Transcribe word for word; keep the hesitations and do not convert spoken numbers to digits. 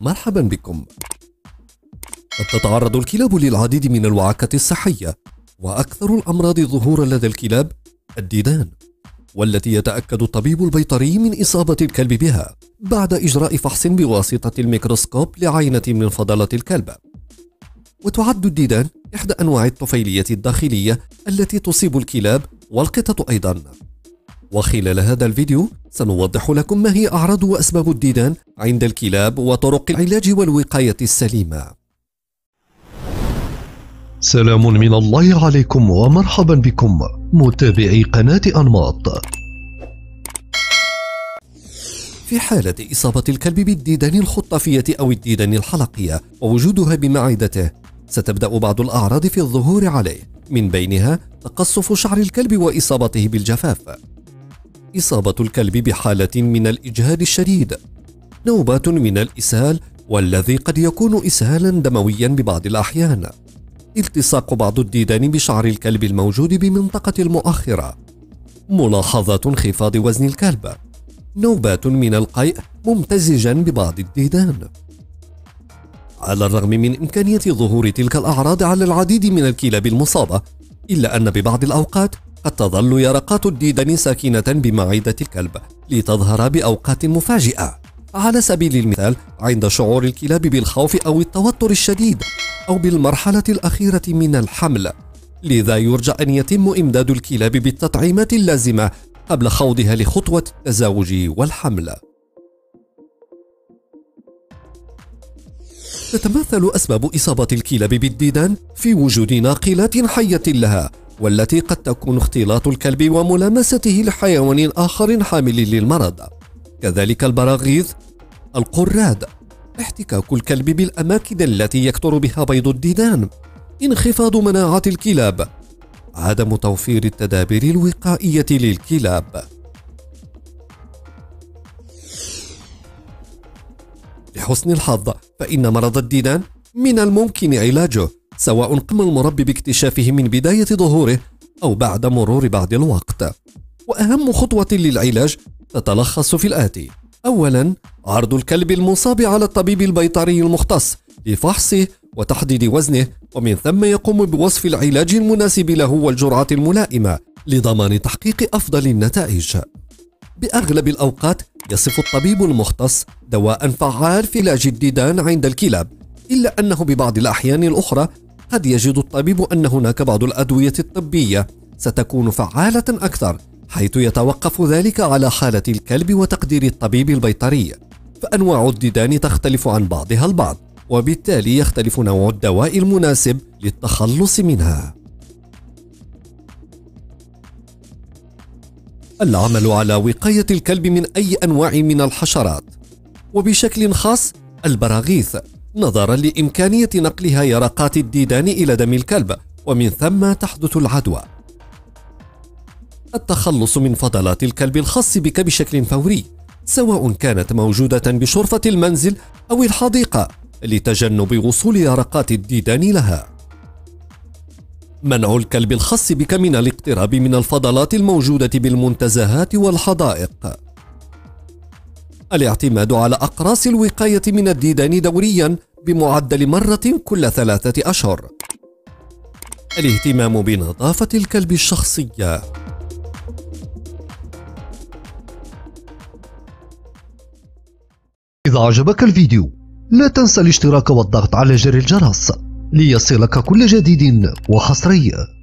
مرحبا بكم. قد تتعرض الكلاب للعديد من الوعكات الصحية، وأكثر الأمراض ظهورا لدى الكلاب الديدان، والتي يتأكد الطبيب البيطري من إصابة الكلب بها بعد إجراء فحص بواسطة الميكروسكوب لعينة من فضلات الكلب. وتعد الديدان إحدى أنواع الطفيلية الداخلية التي تصيب الكلاب والقطط أيضا. وخلال هذا الفيديو سنوضح لكم ما هي أعراض وأسباب الديدان عند الكلاب وطرق العلاج والوقاية السليمة. سلام من الله عليكم ومرحبا بكم متابعي قناة أنماط. في حالة إصابة الكلب بالديدان الخطافية أو الديدان الحلقية ووجودها بمعدته، ستبدأ بعض الأعراض في الظهور عليه، من بينها تقصف شعر الكلب وإصابته بالجفاف، إصابة الكلب بحالة من الإجهاد الشديد، نوبات من الإسهال والذي قد يكون إسهالا دمويا ببعض الأحيان، التصاق بعض الديدان بشعر الكلب الموجود بمنطقة المؤخرة، ملاحظات انخفاض وزن الكلب، نوبات من القيء ممتزجا ببعض الديدان. على الرغم من إمكانية ظهور تلك الأعراض على العديد من الكلاب المصابة، إلا أن ببعض الأوقات قد تظل يرقات الديدان ساكنة بمعدة الكلب لتظهر بأوقات مفاجئة، على سبيل المثال عند شعور الكلاب بالخوف أو التوتر الشديد أو بالمرحلة الأخيرة من الحمل. لذا يرجى أن يتم إمداد الكلاب بالتطعيمات اللازمة قبل خوضها لخطوة التزاوج والحمل. تتمثل أسباب إصابة الكلاب بالديدان في وجود ناقلات حية لها، والتي قد تكون اختلاط الكلب وملامسته لحيوان آخر حامل للمرض، كذلك البراغيث، القراد، احتكاك الكلب بالأماكن التي يكثر بها بيض الديدان، انخفاض مناعة الكلاب، عدم توفير التدابير الوقائية للكلاب. لحسن الحظ فإن مرض الديدان من الممكن علاجه، سواء قام المربي باكتشافه من بداية ظهوره أو بعد مرور بعض الوقت. وأهم خطوة للعلاج تتلخص في الآتي: أولا، عرض الكلب المصاب على الطبيب البيطري المختص لفحصه وتحديد وزنه، ومن ثم يقوم بوصف العلاج المناسب له والجرعة الملائمة لضمان تحقيق أفضل النتائج. بأغلب الأوقات يصف الطبيب المختص دواء فعال في علاج الديدان عند الكلاب، إلا أنه ببعض الأحيان الأخرى قد يجد الطبيب أن هناك بعض الأدوية الطبية ستكون فعالة أكثر، حيث يتوقف ذلك على حالة الكلب وتقدير الطبيب البيطري. فأنواع الديدان تختلف عن بعضها البعض، وبالتالي يختلف نوع الدواء المناسب للتخلص منها. العمل على وقاية الكلب من أي أنواع من الحشرات، وبشكل خاص البراغيث، نظرا لإمكانية نقلها يرقات الديدان إلى دم الكلب، ومن ثم تحدث العدوى. التخلص من فضلات الكلب الخاص بك بشكل فوري، سواء كانت موجودة بشرفة المنزل أو الحديقة، لتجنب وصول يرقات الديدان لها. منع الكلب الخاص بك من الاقتراب من الفضلات الموجودة بالمنتزهات والحدائق. الاعتماد على أقراص الوقاية من الديدان دوريا بمعدل مرة كل ثلاثة أشهر. الاهتمام بنظافة الكلب الشخصية. إذا عجبك الفيديو لا تنسى الاشتراك والضغط على زر الجرس ليصلك كل جديد وحصري.